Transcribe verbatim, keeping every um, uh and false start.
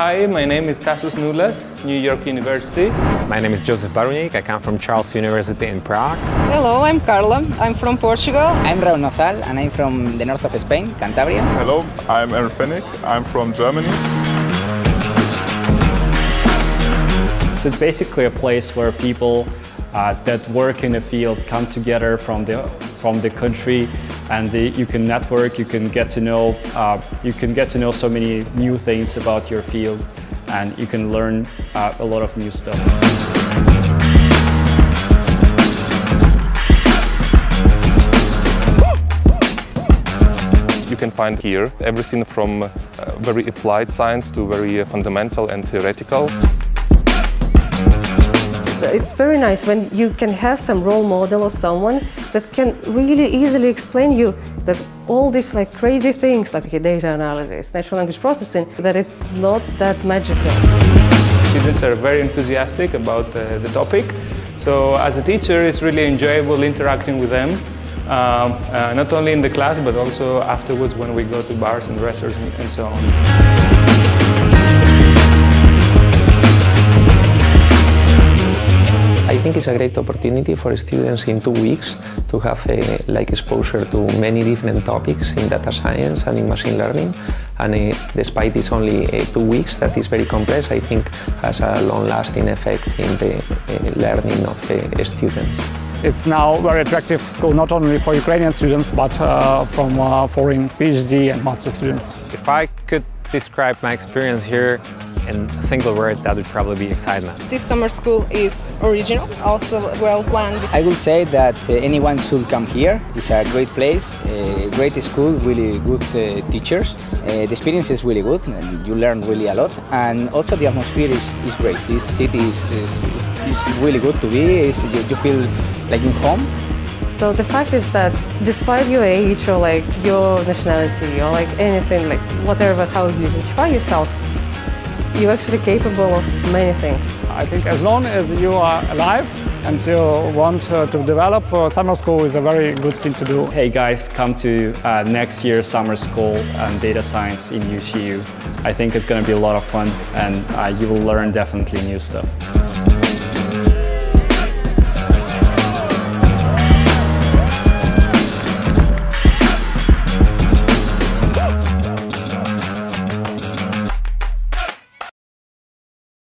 Hi, my name is Casus Nules, New York University. My name is Josef Barunik, I come from Charles University in Prague. Hello, I'm Carla, I'm from Portugal. I'm Raúl Nozal and I'm from the north of Spain, Cantabria. Hello, I'm Erfenec, I'm from Germany. So it's basically a place where people uh, that work in the field come together from the, from the country, and the, you can network, you can get to know, uh, you can get to know so many new things about your field, and you can learn uh, a lot of new stuff. You can find here everything from uh, very applied science to very uh, fundamental and theoretical. It's very nice when you can have some role model or someone that can really easily explain you that all these like crazy things like data analysis, natural language processing, that it's not that magical. Students are very enthusiastic about uh, the topic, so as a teacher it's really enjoyable interacting with them, uh, uh, not only in the class but also afterwards when we go to bars and restaurants and, and so on. I think it's a great opportunity for students in two weeks to have a, like exposure to many different topics in data science and in machine learning. And uh, despite it's only uh, two weeks, that is very compressed, I think has a long-lasting effect in the uh, learning of the students. It's now a very attractive school, not only for Ukrainian students, but uh, from uh, foreign PhD and master students. If I could describe my experience here in a single word, that would probably be excitement. This summer school is original, also well planned. I would say that uh, anyone should come here. It's a great place, a great school, really good uh, teachers. Uh, the experience is really good, and you learn really a lot. And also the atmosphere is, is great. This city is, is, is really good to be. It's, you, you feel like you're home. So the fact is that despite your age or like your nationality or like anything, like whatever, how you identify yourself, you're actually capable of many things. I think as long as you are alive and you want uh, to develop, uh, summer school is a very good thing to do. Hey guys, come to uh, next year's summer school on data science in U C U. I think it's going to be a lot of fun, and uh, you will learn definitely new stuff.